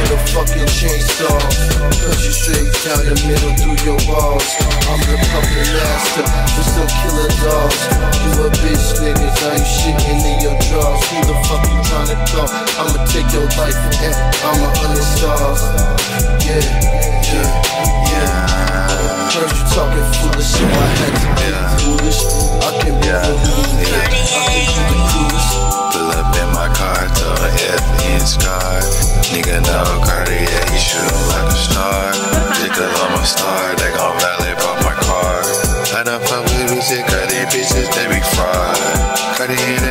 with a fucking chainsaw. Cut you straight down the middle through your walls. I'm the puppet master, but still killing dogs. You a bitch nigga, now you shitting in your drawers. Who the fuck you tryna call? I'ma take your life and I'ma uninstall. Yeah, yeah, yeah. First you talking foolish, so I had to be foolish. I can be foolish, I can be foolish. Up in my car to an F-inch car. Nigga know Cartier, he shootin' like a star. Just 'cause I'm a star, they gon' lollipop my car. I done fuck with bitches, Cartier bitches, they be fried. Cartier